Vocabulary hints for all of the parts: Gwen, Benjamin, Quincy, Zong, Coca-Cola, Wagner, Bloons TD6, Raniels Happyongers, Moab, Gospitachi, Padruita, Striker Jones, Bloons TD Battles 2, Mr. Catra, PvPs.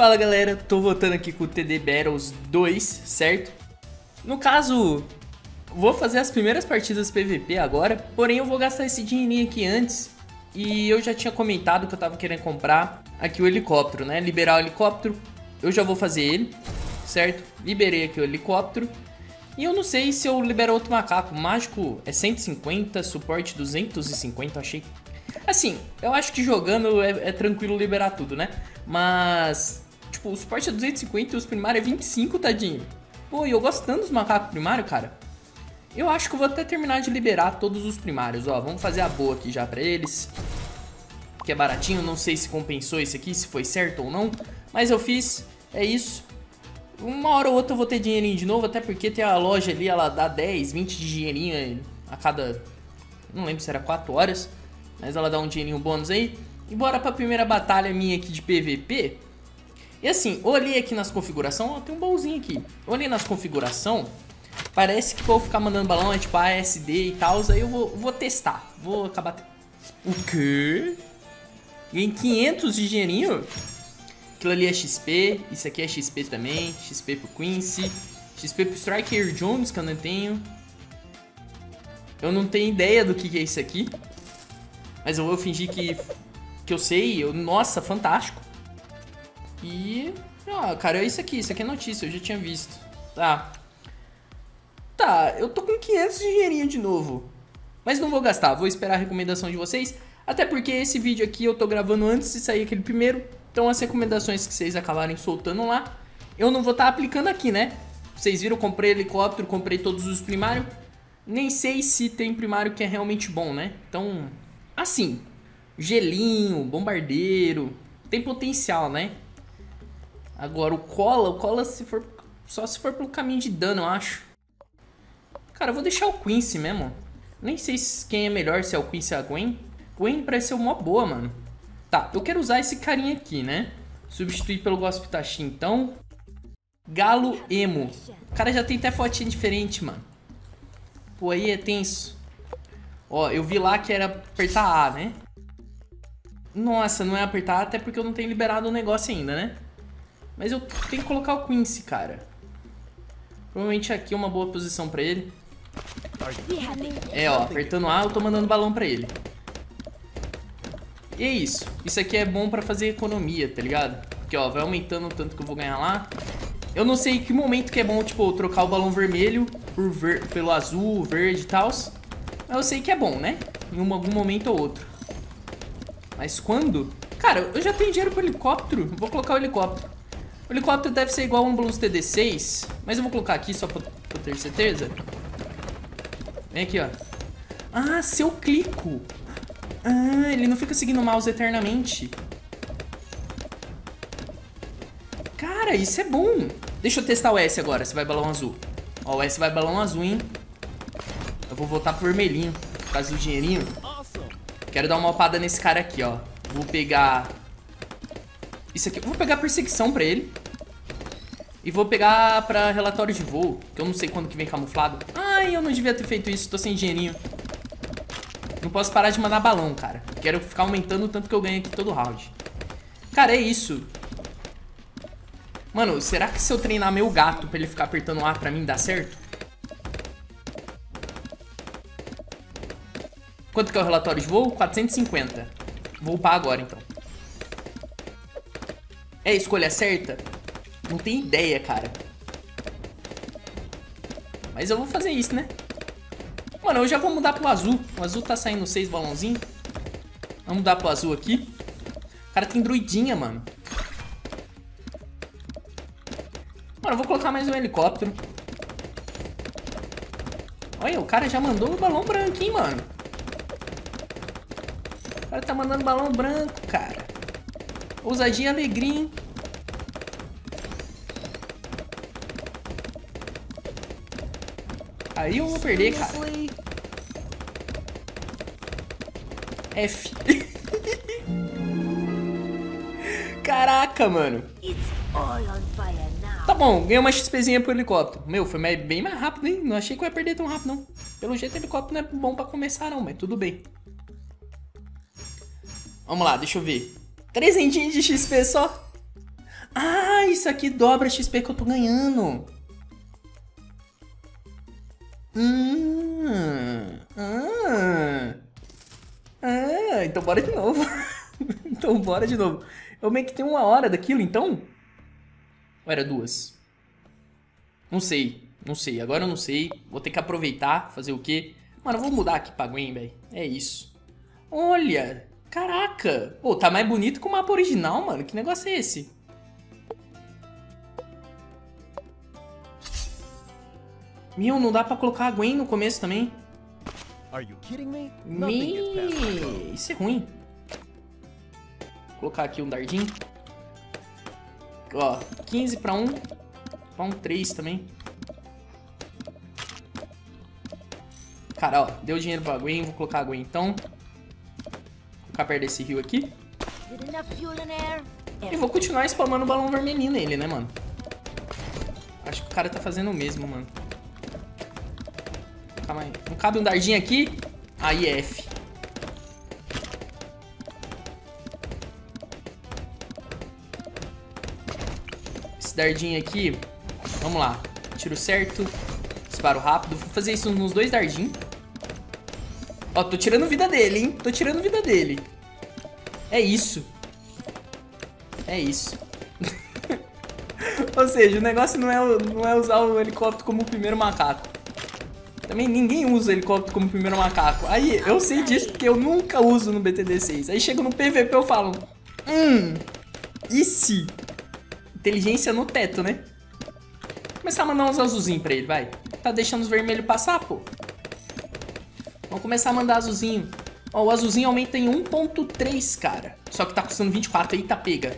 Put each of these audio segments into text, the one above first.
Fala galera, tô voltando aqui com o TD Battles 2, certo? No caso, vou fazer as primeiras partidas PVP agora, porém eu vou gastar esse dinheirinho aqui antes. E eu já tinha comentado que eu tava querendo comprar aqui o helicóptero, né? Liberar o helicóptero, eu já vou fazer ele, certo? Liberei aqui o helicóptero. E eu não sei se eu libero outro macaco. Mágico é 150, suporte 250, achei. Assim, eu acho que jogando é tranquilo liberar tudo, né? Mas, tipo, o suporte é 250 e os primários é 25, tadinho. Pô, e eu gostando dos macacos primários, cara. Eu acho que eu vou até terminar de liberar todos os primários, ó. Vamos fazer a boa aqui já pra eles, que é baratinho, não sei se compensou isso aqui, se foi certo ou não, mas eu fiz, é isso. Uma hora ou outra eu vou ter dinheirinho de novo, até porque tem a loja ali, ela dá 10, 20 de dinheirinho a cada, não lembro se era 4 horas, mas ela dá um dinheirinho bônus aí. E bora pra primeira batalha minha aqui de PVP. E assim, olhei aqui nas configurações, ó, tem um baúzinho aqui. Olhei nas configurações, parece que vou ficar mandando balão, é tipo ASD e tal, aí eu vou testar. Vou acabar... O quê? Ganhei 500 de dinheirinho? Aquilo ali é XP, isso aqui é XP também, XP pro Quincy, XP pro Striker Jones, que eu não tenho. Eu não tenho ideia do que é isso aqui, mas eu vou fingir que eu sei. Nossa, fantástico. E... ah, cara, é isso aqui é notícia, eu já tinha visto. Tá. Tá, eu tô com 500 de dinheirinho de novo, mas não vou gastar, vou esperar a recomendação de vocês. Até porque esse vídeo aqui eu tô gravando antes de sair aquele primeiro, então as recomendações que vocês acabarem soltando lá, eu não vou estar aplicando aqui, né? Vocês viram, comprei helicóptero, comprei todos os primários. Nem sei se tem primário que é realmente bom, né? Então, assim, gelinho, bombardeiro, tem potencial, né? Agora o cola se for, só se for pelo caminho de dano, eu acho. Cara, eu vou deixar o Quincy mesmo. Nem sei quem é melhor, se é o Quincy ou a Gwen. Gwen parece ser uma boa, mano. Tá, eu quero usar esse carinha aqui, né? Substituir pelo Gospitachi, então. Galo Emo. O cara já tem até fotinha diferente, mano. Pô, aí é tenso. Ó, eu vi lá que era apertar A, né? Nossa, não é apertar A, até porque eu não tenho liberado o negócio ainda, né? Mas eu tenho que colocar o Quincy, cara. Provavelmente aqui é uma boa posição pra ele. É, ó, apertando A eu tô mandando balão pra ele. E é isso. Isso aqui é bom pra fazer economia, tá ligado? Porque, ó, vai aumentando o tanto que eu vou ganhar lá. Eu não sei em que momento que é bom, tipo, trocar o balão vermelho pelo azul, verde e tal. Eu sei que é bom, né? Em algum momento ou outro. Mas quando? Cara, eu já tenho dinheiro pro helicóptero. Vou colocar o helicóptero. O helicóptero deve ser igual a um Bloons TD6. Mas eu vou colocar aqui só pra ter certeza. Vem aqui, ó. Ah, se eu clico. Ah, ele não fica seguindo o mouse eternamente. Cara, isso é bom. Deixa eu testar o S agora, se vai balão azul. Ó, o S vai balão azul, hein? Eu vou voltar pro vermelhinho, por causa do dinheirinho. Quero dar uma alpada nesse cara aqui, ó. Vou pegar... isso aqui. Vou pegar perseguição pra ele. E vou pegar pra relatório de voo, que eu não sei quando que vem camuflado. Ai, eu não devia ter feito isso. Tô sem dinheirinho. Não posso parar de mandar balão, cara. Quero ficar aumentando o tanto que eu ganho aqui todo round. Cara, é isso. Mano, será que se eu treinar meu gato pra ele ficar apertando A pra mim, dá certo? Quanto que é o relatório de voo? 450. Vou upar agora, então. É a escolha certa? Não tenho ideia, cara. Mas eu vou fazer isso, né? Mano, eu já vou mudar pro azul. O azul tá saindo 6 balãozinhos. Vamos mudar pro azul aqui. O cara tem druidinha, mano. Mano, eu vou colocar mais um helicóptero. Olha, o cara já mandou o balão branco, hein, mano. O cara tá mandando balão branco, cara. Ousadinha e alegria, hein? Aí eu vou perder, cara. F. Caraca, mano. Tá bom, ganhei uma XPzinha pro helicóptero. Meu, foi bem mais rápido, hein? Não achei que eu ia perder tão rápido, não. Pelo jeito, helicóptero não é bom pra começar, não, mas tudo bem. Vamos lá, deixa eu ver. 300 de XP só. Ah, isso aqui dobra a XP que eu tô ganhando. Então bora de novo. Então bora de novo. Eu meio que tenho uma hora daquilo, então? Ou era duas? Não sei. Não sei. Agora eu não sei. Vou ter que aproveitar. Fazer o quê? Mano, eu vou mudar aqui pra Gwen, velho. É isso. Olha. Caraca. Pô, tá mais bonito que o mapa original, mano. Que negócio é esse? Meu, não dá pra colocar a Gwen no começo também? Me... Isso é ruim. Vou colocar aqui um dardinho. Ó, 15 pra um. Pra um 3 também. Cara, ó, deu dinheiro pra Gwen, vou colocar a Gwen então. Vou ficar perto desse rio aqui. E vou continuar spamando o balão vermelhinho nele, né, mano? Acho que o cara tá fazendo o mesmo, mano. Calma aí. Não cabe um dardinho aqui? Aí é F. Esse dardinho aqui, vamos lá. Tiro certo, disparo rápido. Vou fazer isso nos dois dardinhos. Ó, tô tirando vida dele, hein? Tô tirando vida dele. É isso. É isso. Ou seja, o negócio não é usar o helicóptero como o primeiro macaco. Também ninguém usa helicóptero como o primeiro macaco. Aí, eu sei disso porque eu nunca uso no BTD6. Aí chego no PVP eu falo... E se? Inteligência no teto, né? Vou começar a mandar uns azulzinhos pra ele, vai. Tá deixando os vermelhos passar, pô. Vamos começar a mandar azulzinho. Ó, o azulzinho aumenta em 1.3, cara. Só que tá custando 24, eita pega.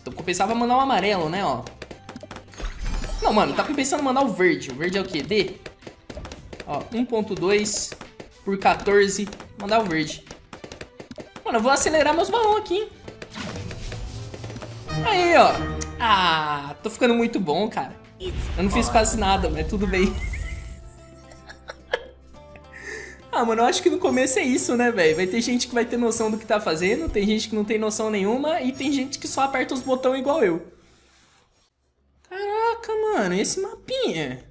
Então compensava a mandar um amarelo, né, ó. Não, mano, tá compensando mandar o verde. O verde é o quê? D? Ó, 1.2 por 14. Mandar o verde. Mano, eu vou acelerar meus balões aqui, hein. Aí, ó. Ah, tô ficando muito bom, cara. Eu não fiz quase nada, mas tudo bem. Ah, mano, eu acho que no começo é isso, né, velho? Vai ter gente que vai ter noção do que tá fazendo, tem gente que não tem noção nenhuma e tem gente que só aperta os botões igual eu. Caraca, mano, esse mapinha.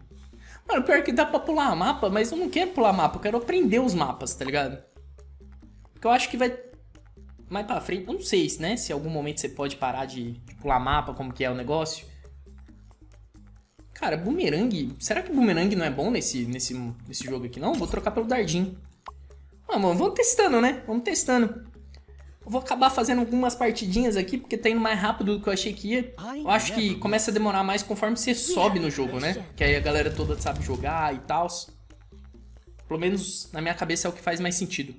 Mano, pior que dá pra pular mapa, mas eu não quero pular mapa, eu quero aprender os mapas, tá ligado? Porque eu acho que vai... mais pra frente, eu não sei, né? Se em algum momento você pode parar de pular mapa, como que é o negócio. Cara, bumerangue... Será que bumerangue não é bom nesse jogo aqui, não? Vou trocar pelo dardinho. Ah, mano, vamos testando, né? Vamos testando. Eu vou acabar fazendo algumas partidinhas aqui, porque tá indo mais rápido do que eu achei que ia. Eu acho que começa a demorar mais conforme você sobe no jogo, né? Que aí a galera toda sabe jogar e tal. Pelo menos, na minha cabeça, é o que faz mais sentido.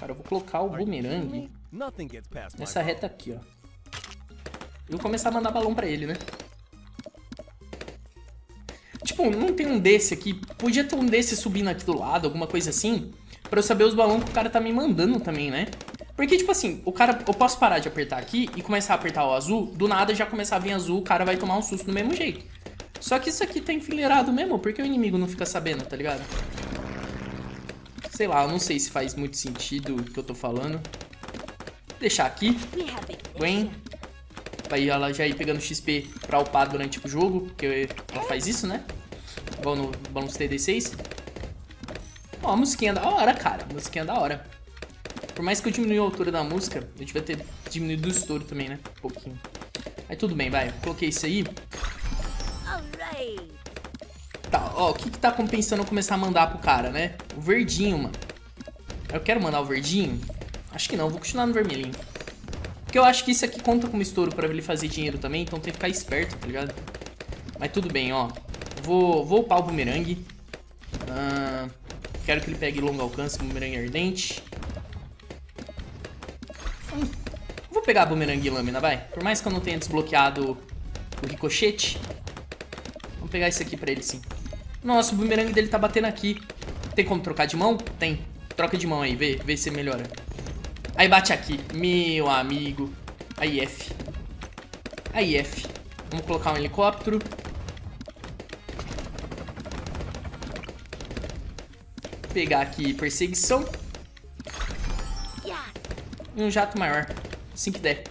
Cara, eu vou colocar o bumerangue nessa reta aqui, ó. Eu vou começar a mandar balão pra ele, né? Tipo, não tem um desse aqui. Podia ter um desse subindo aqui do lado, alguma coisa assim. Pra eu saber os balões que o cara tá me mandando também, né? Porque, tipo assim, o cara... Eu posso parar de apertar aqui e começar a apertar o azul. Do nada já começar a vir azul, o cara vai tomar um susto do mesmo jeito. Só que isso aqui tá enfileirado mesmo. Porque o inimigo não fica sabendo, tá ligado? Sei lá, eu não sei se faz muito sentido o que eu tô falando. Vou deixar aqui. Gwen. Aí ela já ir pegando XP pra upar durante o jogo, porque ela faz isso, né? Igual no Bloons TD6. Ó, a musiquinha da hora, cara. A musiquinha da hora. Por mais que eu diminui a altura da música, eu devia ter diminuído o estouro também, né? Um pouquinho. Aí tudo bem, vai. Coloquei isso aí. Tá, ó, o que que tá compensando eu começar a mandar pro cara, né? O verdinho, mano. Eu quero mandar o verdinho? Acho que não, vou continuar no vermelhinho. Porque eu acho que isso aqui conta como estouro pra ele fazer dinheiro também, então tem que ficar esperto, tá ligado? Mas tudo bem, ó. Vou upar o bumerangue. Quero que ele pegue longo alcance, bumerangue ardente. Vou pegar a bumerangue lâmina, vai. Por mais que eu não tenha desbloqueado o ricochete. Vamos pegar isso aqui pra ele, sim. Nossa, o bumerangue dele tá batendo aqui. Tem como trocar de mão? Tem. Troca de mão aí, vê se melhora. Aí bate aqui, meu amigo. Aí F. Aí F. Vamos colocar um helicóptero. Pegar aqui perseguição. E um jato maior, assim que der.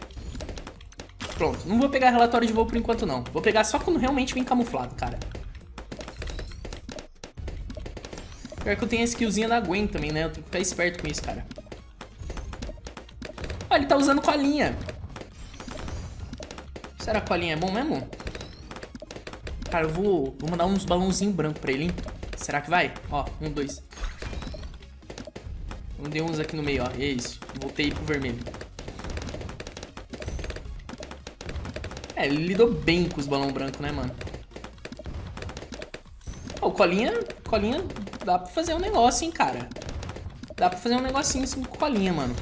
Pronto, não vou pegar relatório de voo por enquanto não. Vou pegar só quando realmente vem camuflado, cara. Pior que eu tenho a skillzinha da Gwen também, né? Eu tenho que ficar esperto com isso, cara. Olha, ele tá usando colinha. Será que colinha é bom mesmo? Cara, eu vou mandar uns balãozinhos brancos pra ele, hein? Será que vai? Ó, 1, 2. Mandei uns aqui no meio, ó. É isso. Voltei pro vermelho. É, ele lidou bem com os balão branco, né, mano? Ó, colinha... Dá pra fazer um negócio, hein, cara. Dá pra fazer um negocinho assim com colinha, mano.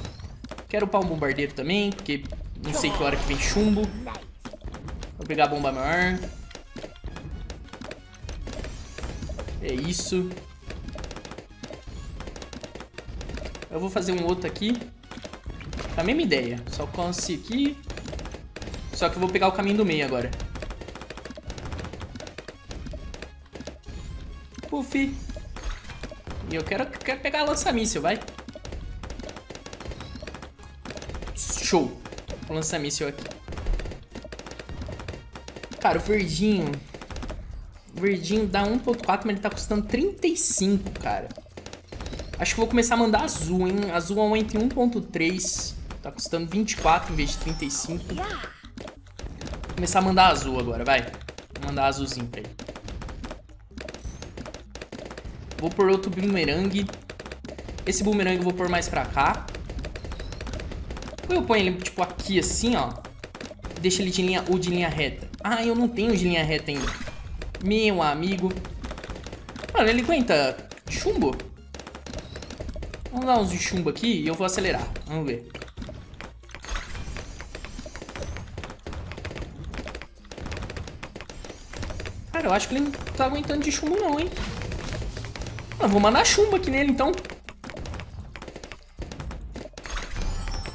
Quero upar um bombardeiro também, porque não sei que hora que vem chumbo. Vou pegar a bomba maior. É isso. Eu vou fazer um outro aqui. A mesma ideia. Só consigo aqui. Só que eu vou pegar o caminho do meio agora. Puff. E eu quero pegar a lança-míssil, vai. Show. Vou lançar míssil aqui. Cara, o verdinho. O verdinho dá 1.4, mas ele tá custando 35, cara. Acho que vou começar a mandar azul, hein. Azul aumenta em 1.3. Tá custando 24 em vez de 35. Vou começar a mandar azul agora, vai. Vou mandar azulzinho pra ele. Vou pôr outro boomerang. Esse boomerang eu vou pôr mais pra cá. Ou eu ponho ele, tipo, aqui assim, ó. Deixa ele de linha ou de linha reta. Ah, eu não tenho de linha reta ainda. Meu amigo. Mano, ele aguenta chumbo? Vamos dar uns de chumbo aqui e eu vou acelerar. Vamos ver. Cara, eu acho que ele não tá aguentando de chumbo não, hein. Eu vou mandar chumbo aqui nele, então.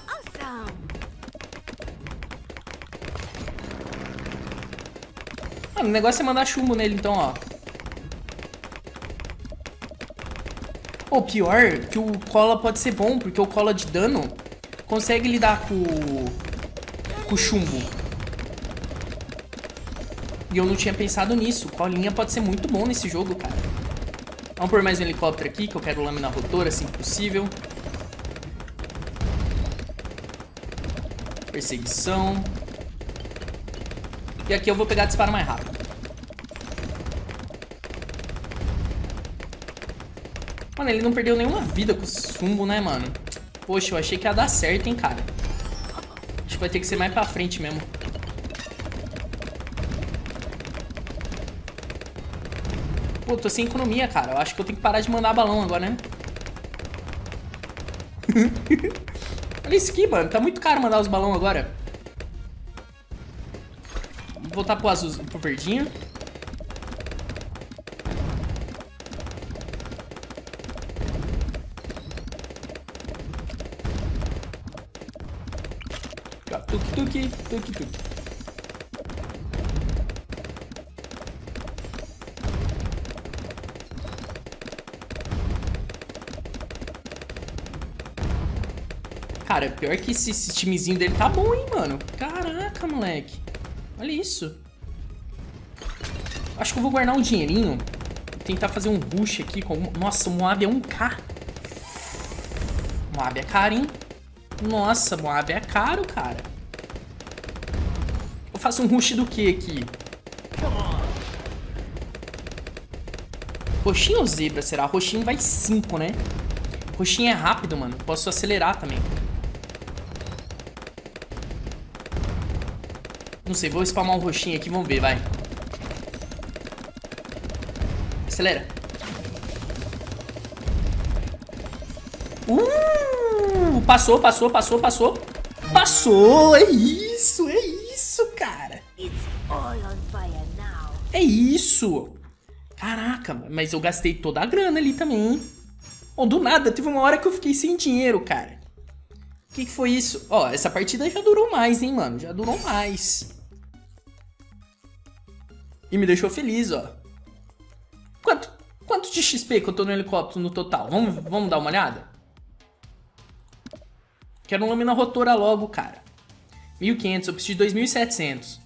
Awesome. Mano, o negócio é mandar chumbo nele, então, ó. O pior que o cola pode ser bom, porque o cola de dano consegue lidar com o chumbo. E eu não tinha pensado nisso. Colinha pode ser muito bom nesse jogo, cara. Vamos pôr mais um helicóptero aqui, que eu quero lâmina rotora, assim que possível. Perseguição. E aqui eu vou pegar disparo mais rápido. Mano, ele não perdeu nenhuma vida com o chumbo, né, mano? Poxa, eu achei que ia dar certo, hein, cara. Acho que vai ter que ser mais pra frente mesmo. Pô, tô sem economia, cara. Eu acho que eu tenho que parar de mandar balão agora, né? Olha isso aqui, mano. Tá muito caro mandar os balão agora. Vou voltar pro azul, pro verdinho. Tuk-tuk, tuk-tuk. Cara, pior que esse timezinho dele tá bom, hein, mano. Caraca, moleque. Olha isso. Acho que eu vou guardar um dinheirinho. Vou tentar fazer um rush aqui com... Nossa, o Moab é 1k. Moab é caro, hein. Nossa, Moab é caro, cara. Eu faço um rush do que aqui? Roxinho ou zebra, será? Roxinho vai 5, né? Roxinho é rápido, mano. Posso acelerar também. Não sei, vou spamar um roxinho aqui, vamos ver, vai. Acelera. Passou, passou, passou, passou. Passou, é isso, cara. É isso. Caraca, mas eu gastei toda a grana ali também, hein? Oh, do nada, teve uma hora que eu fiquei sem dinheiro, cara. O que foi isso? Ó, essa partida já durou mais, hein, mano. Já durou mais. E me deixou feliz, ó. Quanto de XP que eu tô no helicóptero no total? Vamos dar uma olhada? Quero um lâmina rotora logo, cara. 1.500, eu preciso de 2.700.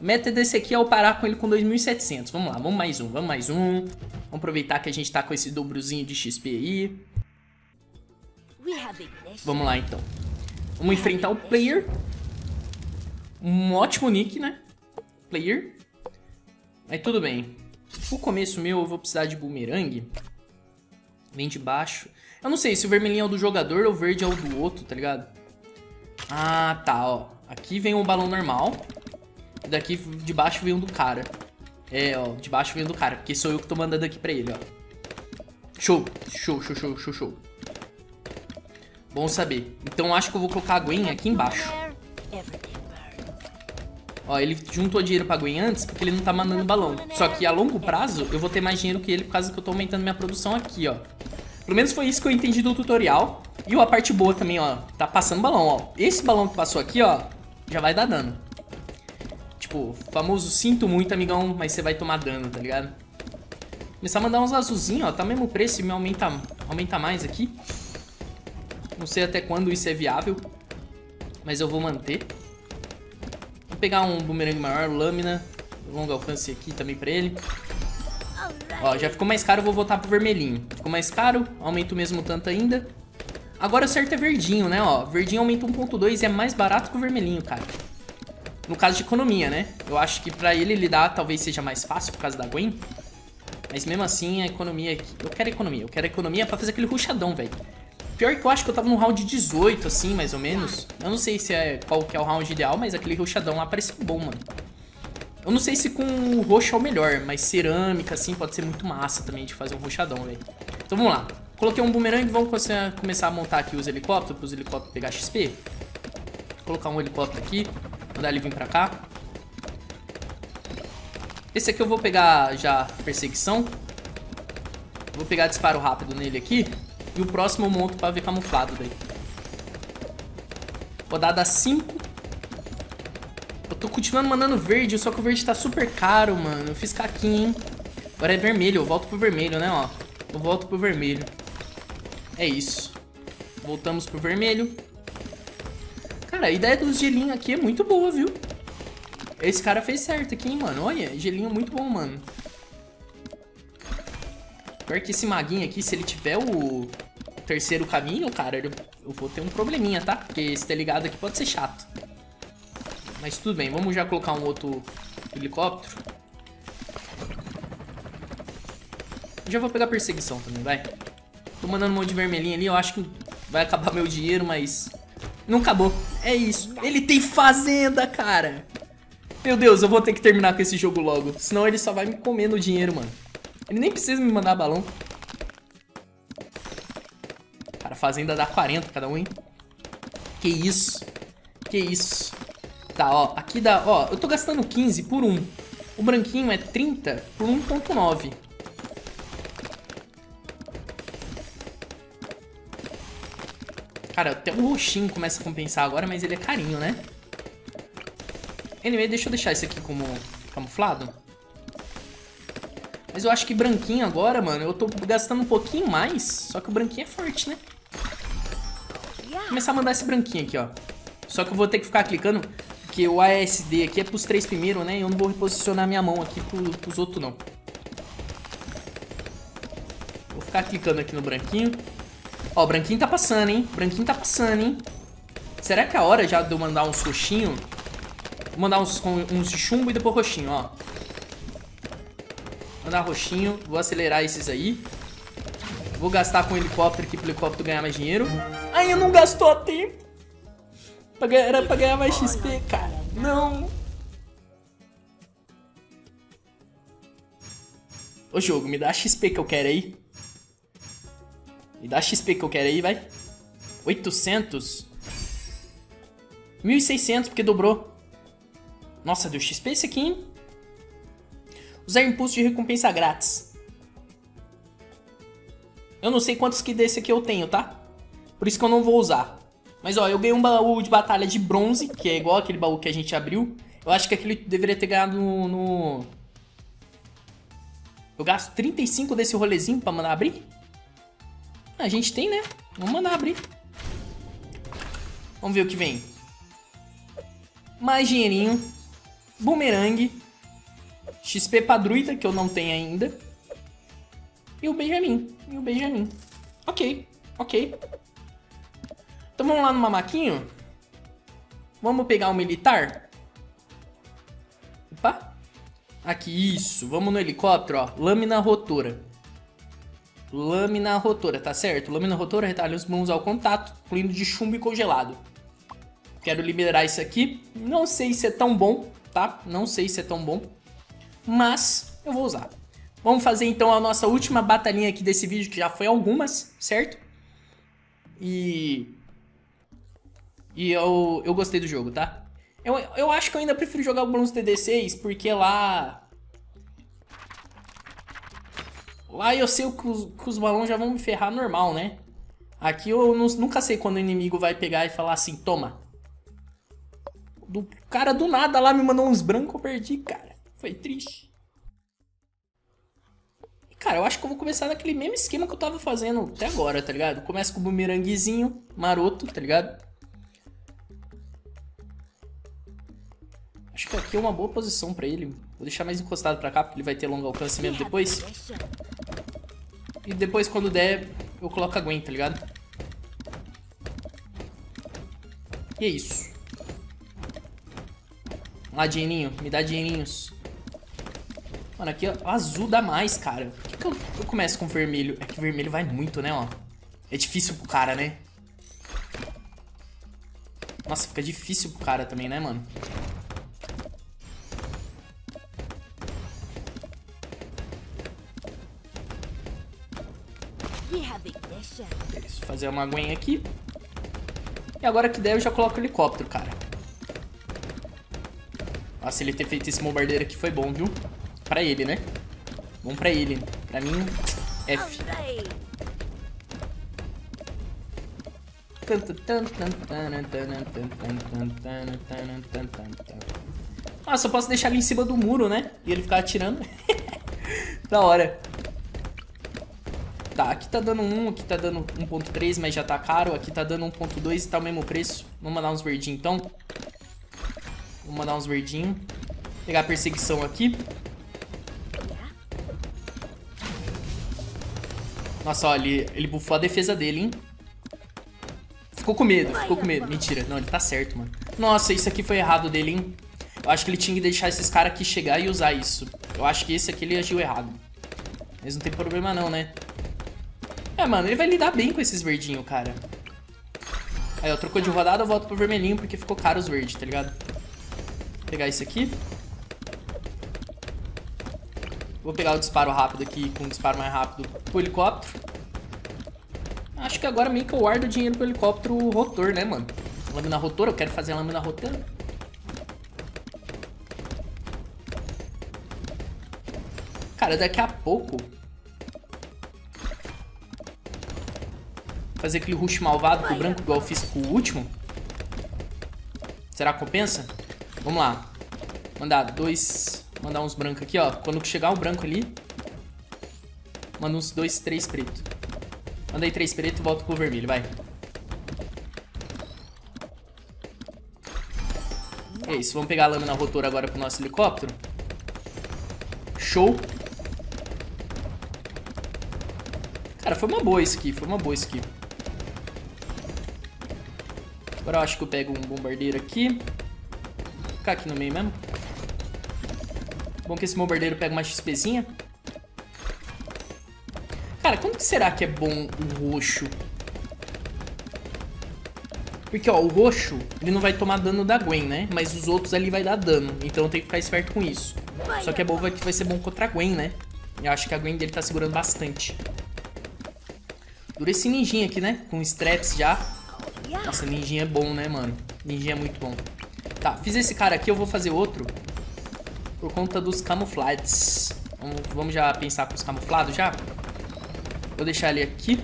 A meta desse aqui é eu parar com ele com 2.700. Vamos lá, vamos mais um. Vamos aproveitar que a gente tá com esse dobrozinho de XP aí. Vamos lá, então. Vamos enfrentar o player. Um ótimo nick, né? Player. Mas tudo bem. O começo meu eu vou precisar de bumerangue. Vem de baixo. Eu não sei se o vermelhinho é o do jogador ou o verde é o do outro, tá ligado? Ah, tá, ó. Aqui vem um balão normal. E daqui de baixo vem um do cara. É, ó, de baixo vem um do cara. Porque sou eu que tô mandando aqui pra ele, ó. Show, show, show, show, show, show. Bom saber. Então acho que eu vou colocar a Gwen aqui embaixo. Ó, ele juntou dinheiro pra Gwen antes porque ele não tá mandando balão. Só que a longo prazo eu vou ter mais dinheiro que ele por causa que eu tô aumentando minha produção aqui, ó. Pelo menos foi isso que eu entendi do tutorial. E a parte boa também, ó, tá passando balão, ó. Esse balão que passou aqui, ó, já vai dar dano. Tipo, famoso sinto muito, amigão, mas você vai tomar dano, tá ligado? Começar a mandar uns azulzinhos, ó, tá mesmo preço e me aumenta mais aqui. Não sei até quando isso é viável, mas eu vou manter. Vou pegar um bumerangue maior, lâmina, longo alcance aqui também pra ele. Ó, já ficou mais caro, eu vou voltar pro vermelhinho. Ficou mais caro, aumenta o mesmo tanto ainda. Agora o certo é verdinho, né, ó. Verdinho aumenta 1.2 e é mais barato que o vermelhinho, cara. No caso de economia, né. Eu acho que pra ele lidar talvez seja mais fácil por causa da Gwen. Mas mesmo assim, a economia aqui... Eu quero economia pra fazer aquele ruchadão, velho. Pior que eu acho que eu tava no round 18, assim, mais ou menos. Eu não sei se é qual que é o round ideal, mas aquele roxadão lá parece bom, mano. Eu não sei se com o roxo é o melhor, mas cerâmica, assim, pode ser muito massa também de fazer um roxadão, velho. Então vamos lá. Coloquei um bumerangue, vamos começar a montar aqui os helicópteros, para os helicópteros pegar XP. Vou colocar um helicóptero aqui, mandar ele vir pra cá. Esse aqui eu vou pegar já perseguição. Vou pegar disparo rápido nele aqui. E o próximo eu monto pra ver camuflado daí. Rodada 5. Eu tô continuando mandando verde, só que o verde tá super caro, mano. Eu fiz caquinha, hein. Agora é vermelho, eu volto pro vermelho, né, ó. Eu volto pro vermelho. É isso. Voltamos pro vermelho. Cara, a ideia dos gelinhos aqui é muito boa, viu? Esse cara fez certo aqui, hein, mano. Olha, gelinho muito bom, mano. Pior que esse maguinho aqui, se ele tiver o terceiro caminho, cara, eu vou ter um probleminha, tá? Porque se tá ligado aqui pode ser chato. Mas tudo bem, vamos já colocar um outro helicóptero. Já vou pegar perseguição também, vai. Tô mandando um monte de vermelhinho ali, eu acho que vai acabar meu dinheiro, mas... Não acabou, é isso. Ele tem fazenda, cara. Meu Deus, eu vou ter que terminar com esse jogo logo. Senão ele só vai me comendo o dinheiro, mano. Ele nem precisa me mandar balão. Cara, fazenda dá 40 cada um, hein? Que isso? Que isso? Tá, ó. Aqui dá... Ó, eu tô gastando 15 por 1. O branquinho é 30 por 1.9. Cara, até o roxinho começa a compensar agora, mas ele é carinho, né? Anyway, deixa eu deixar isso aqui como camuflado. Mas eu acho que branquinho agora, mano, eu tô gastando um pouquinho mais. Só que o branquinho é forte, né? Vou começar a mandar esse branquinho aqui, ó. Só que eu vou ter que ficar clicando, porque o ASD aqui é pros 3 primeiros, né? E eu não vou reposicionar minha mão aqui pros outros, não. Vou ficar clicando aqui no branquinho. Ó, o branquinho tá passando, hein? O branquinho tá passando, hein? Será que é a hora já de eu mandar uns roxinhos? Vou mandar uns de chumbo e depois roxinho, ó. Mandar roxinho, vou acelerar esses aí. Vou gastar com o helicóptero aqui pro helicóptero ganhar mais dinheiro. Ai, eu não gastou a tempo. Era pra ganhar mais XP, cara. Não. Ô jogo, me dá a XP que eu quero aí. Me dá a XP que eu quero aí, vai. 800. 1.600, porque dobrou. Nossa, deu XP esse aqui, hein? Usar impulso de recompensa grátis. Eu não sei quantos que desse aqui eu tenho, tá? Por isso que eu não vou usar. Mas ó, eu ganhei um baú de batalha de bronze, que é igual aquele baú que a gente abriu. Eu acho que aquele deveria ter ganhado no... Eu gasto 35 desse rolezinho pra mandar abrir? A gente tem, né? Vamos mandar abrir. Vamos ver o que vem. mais dinheirinho, bumerangue, XP Padruita, que eu não tenho ainda, e o Benjamin, Ok, ok. Então vamos lá no mamaquinho. Vamos pegar o militar. Opa. Aqui, isso. Vamos no helicóptero, ó. Lâmina rotora. Lâmina rotora, tá certo? Lâmina rotora retalha os bons ao contato, incluindo de chumbo e congelado. Quero liberar isso aqui. Não sei se é tão bom, tá? Não sei se é tão bom, mas eu vou usar. Vamos fazer então a nossa última batalhinha aqui desse vídeo, que já foi algumas, certo? E eu gostei do jogo, tá? Eu acho que eu ainda prefiro jogar o Bloons TD6, porque lá eu sei que os balões já vão me ferrar normal, né? Aqui eu nunca sei quando o inimigo vai pegar e falar assim, toma. O cara do nada lá me mandou uns brancos, eu perdi, cara. Foi triste. Cara, eu acho que eu vou começar naquele mesmo esquema que eu tava fazendo até agora, tá ligado? Começa com o bumeranguezinho maroto, tá ligado? Acho que aqui é uma boa posição pra ele. Vou deixar mais encostado pra cá, porque ele vai ter longo alcance mesmo depois. E depois, quando der, eu coloco a Gwen, tá ligado? E é isso. Vamos lá, dinheirinho. Me dá dinheirinhos. Mano, aqui ó, azul dá mais, cara. Por que eu começo com vermelho? É que vermelho vai muito, né, ó. É difícil pro cara, né? Nossa, fica difícil pro cara também, né, mano? Isso, fazer uma aguinha aqui. E agora que der eu já coloco o helicóptero, cara. Nossa, ele ter feito esse bombardeiro aqui foi bom, viu? Pra ele, né? Bom pra ele. Pra mim, F. Nossa, eu posso deixar ele em cima do muro, né? E ele ficar atirando. Da hora. Tá, aqui tá dando 1, aqui tá dando 1.3, mas já tá caro. Aqui tá dando 1.2 e tá o mesmo preço. Vamos mandar uns verdinhos, então. Vamos mandar uns verdinhos. Pegar a perseguição aqui. Nossa, olha, ele bufou a defesa dele, hein? Ficou com medo, Mentira, não, ele tá certo, mano. Nossa, isso aqui foi errado dele, hein? Eu acho que ele tinha que deixar esses caras aqui chegar e usar isso. Eu acho que esse aqui ele agiu errado. Mas não tem problema não, né? É, mano, ele vai lidar bem com esses verdinhos, cara. Aí, ó, trocou de rodada, eu volto pro vermelhinho, porque ficou caro os verdes, tá ligado? Vou pegar isso aqui. Vou pegar o disparo rápido aqui, com o disparo mais rápido pro helicóptero. Acho que agora meio que eu guardo o dinheiro pro helicóptero rotor, né, mano? Lâmina rotora, eu quero fazer a lâmina rotora. Cara, daqui a pouco... fazer aquele rush malvado com o branco igual eu fiz com o último. Será que compensa? Vamos lá. Mandar dois... mandar uns brancos aqui, ó. Quando chegar um branco ali... manda uns 2, 3 preto. Mandei 3 preto e volto pro vermelho, vai. É isso, vamos pegar a lâmina rotora agora pro nosso helicóptero. Show. Cara, foi uma boa isso aqui, foi uma boa isso aqui. Agora eu acho que eu pego um bombardeiro aqui. Vou ficar aqui no meio mesmo. Bom que esse bombardeiro pega uma XPzinha. Cara, como que será que é bom o roxo? Porque, ó, o roxo, ele não vai tomar dano da Gwen, né? Mas os outros ali vai dar dano. Então eu tenho que ficar esperto com isso. Só que é bom que vai ser bom contra a Gwen, né? Eu acho que a Gwen dele tá segurando bastante. Dura esse ninjinha aqui, né? Com straps já. Nossa, ninjinha é bom, né, mano? Ninjinha é muito bom. Tá, fiz esse cara aqui, eu vou fazer outro. Por conta dos camuflados. Vamos já pensar com os camuflados já? Vou deixar ele aqui.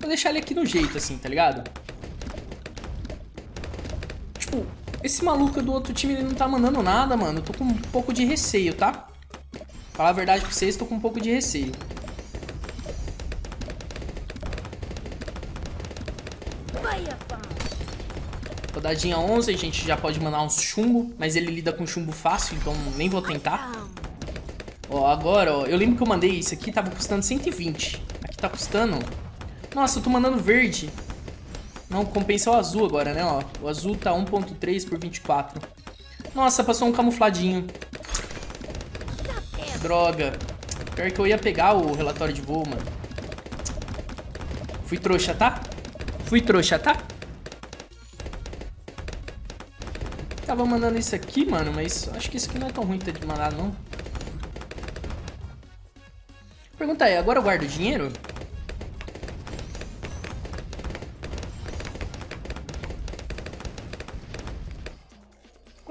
Vou deixar ele aqui no jeito, assim, tá ligado? Tipo, esse maluco do outro time, ele não tá mandando nada, mano. Eu tô com um pouco de receio, tá? Falar a verdade pra vocês, tô com um pouco de receio. Rodadinha 11, a gente já pode mandar uns chumbo, mas ele lida com chumbo fácil, então nem vou tentar. Ó, agora, ó, eu lembro que eu mandei isso aqui, tava custando 120. Aqui tá custando... Nossa, eu tô mandando verde. Não, compensa o azul agora, né, ó. O azul tá 1.3 por 24. Nossa, passou um camufladinho. Droga. Pior que eu ia pegar o relatório de voo, mano. Fui trouxa, tá? Fui trouxa, tá? Tava mandando isso aqui, mano, mas acho que isso aqui não é tão ruim de mandar, não. Pergunta aí, agora eu guardo dinheiro?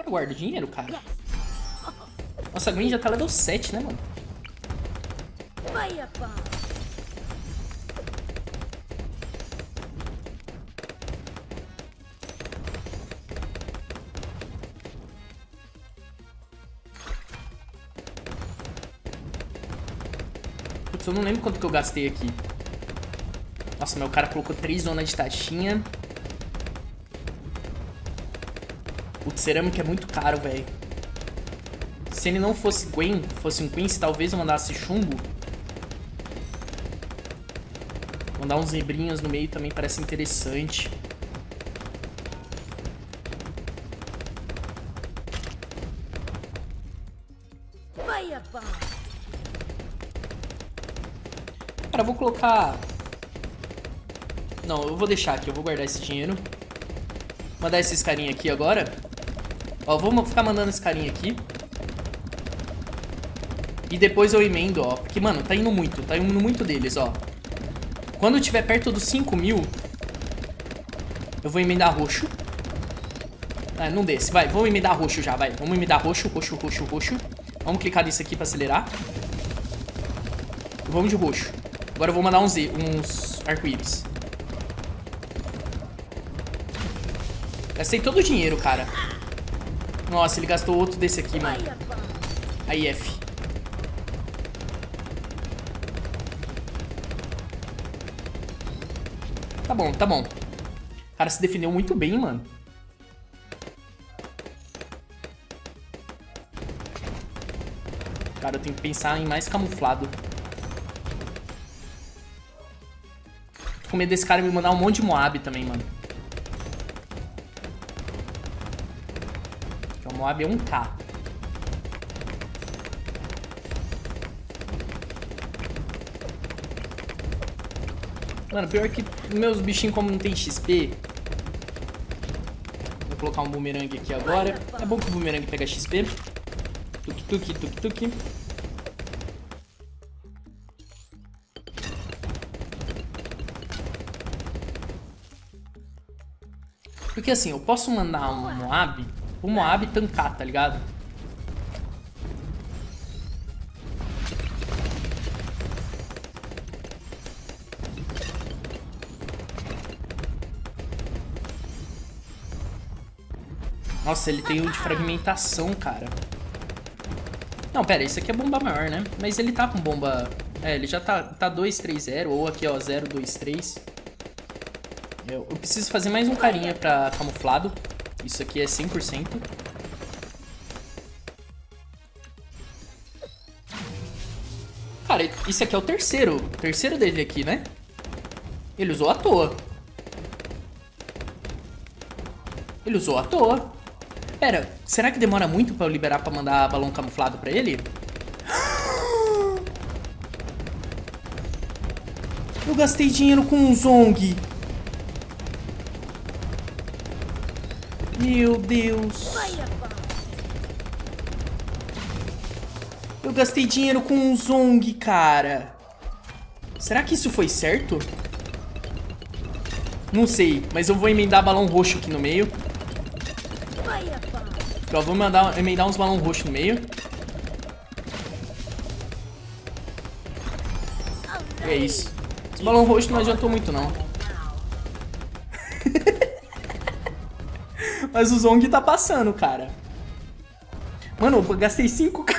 Guardo dinheiro, cara. Nossa, a Gwen já tá level 7, né, mano? Putz, eu não lembro quanto que eu gastei aqui. Nossa, meu cara colocou 3 zonas de taxinha. O cerâmica é muito caro, velho. Se ele não fosse Gwen, fosse um Quincy, talvez eu mandasse chumbo. Mandar uns zebrinhos no meio também parece interessante. Cara, eu vou colocar... Não, eu vou deixar aqui, eu vou guardar esse dinheiro. Mandar esses carinha aqui agora. Ó, vou ficar mandando esse carinha aqui. E depois eu emendo, ó. Porque, mano, tá indo muito deles, ó. Quando eu tiver perto dos 5.000, eu vou emendar roxo. Ah, não desce, vai, vamos emendar roxo já, vai. Vamos emendar roxo, roxo, roxo, roxo. Vamos clicar nisso aqui pra acelerar. Vamos de roxo. Agora eu vou mandar uns arco-íris. Gastei todo o dinheiro, cara. Nossa, ele gastou outro desse aqui, mano. Aí, F. Tá bom, tá bom. O cara se defendeu muito bem, mano. Cara, eu tenho que pensar em mais camuflado. Fico com medo desse cara me mandar um monte de Moab também, mano. Moab é 1K. Mano, pior que meus bichinhos como não tem XP. Vou colocar um bumerangue aqui agora. É bom que o bumerangue pega XP. Tuk tuk tuk tuk. Porque assim, eu posso mandar um Moab... O Moab tancar, tá ligado? Nossa, ele tem um de fragmentação, cara. Não, pera, isso aqui é bomba maior, né? Mas ele tá com bomba... É, ele já tá 2-3-0, ou aqui, ó, 0-2-3. Eu preciso fazer mais um carinha pra camuflado. Isso aqui é 100%. Cara, isso aqui é o terceiro dele aqui, né? Ele usou à toa. Ele usou à toa. Pera, será que demora muito pra eu liberar pra mandar balão camuflado pra ele? Eu gastei dinheiro com um Zong. Meu Deus. Eu gastei dinheiro com um Zong, cara. Será que isso foi certo? Não sei, mas eu vou emendar balão roxo aqui no meio. Então, vou emendar uns balão roxo no meio. É isso. Os balão roxo não adiantou muito, não. Mas o Zong tá passando, cara. Mano, eu gastei 5k.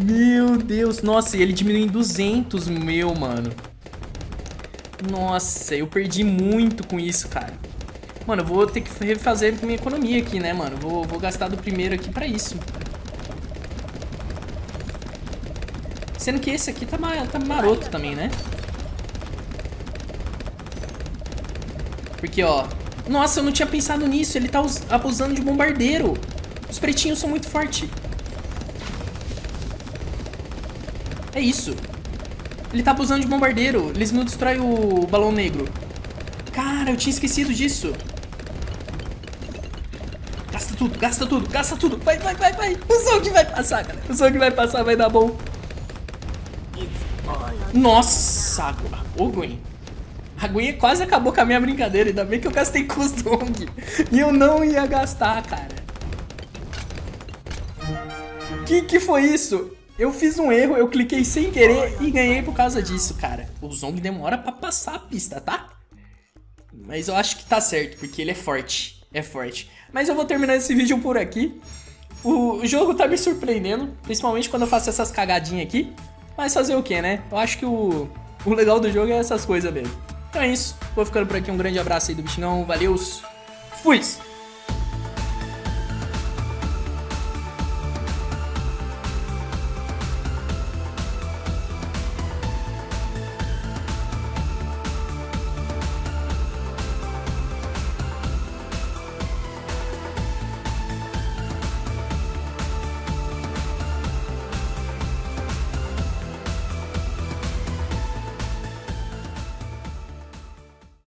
Meu Deus. Nossa, e ele diminui em 200, meu, mano. Nossa, eu perdi muito com isso, cara. Mano, eu vou ter que refazer minha economia aqui, né, mano? Vou gastar do primeiro aqui pra isso. Sendo que esse aqui tá maroto também, né? Porque, ó... Nossa, eu não tinha pensado nisso. Ele tá abusando de bombardeiro. Os pretinhos são muito fortes. É isso. Ele tá abusando de bombardeiro. Eles não destroem o balão negro. Cara, eu tinha esquecido disso. Gasta tudo, gasta tudo, gasta tudo. Vai, vai, vai, vai. O som que vai passar, cara. O som que vai passar vai dar bom. Nossa, ô Gwen. A Gwen quase acabou com a minha brincadeira. Ainda bem que eu gastei custom. E eu não ia gastar, cara. Que foi isso? Eu fiz um erro, eu cliquei sem querer e ganhei por causa disso, cara. O Zong demora pra passar a pista, tá? Mas eu acho que tá certo, porque ele é forte. É forte. Mas eu vou terminar esse vídeo por aqui. O jogo tá me surpreendendo, principalmente quando eu faço essas cagadinhas aqui. Mas fazer o que, né? Eu acho que o legal do jogo é essas coisas mesmo. Então é isso. Vou ficando por aqui. Um grande abraço aí do Bichingão. Valeu. Fui!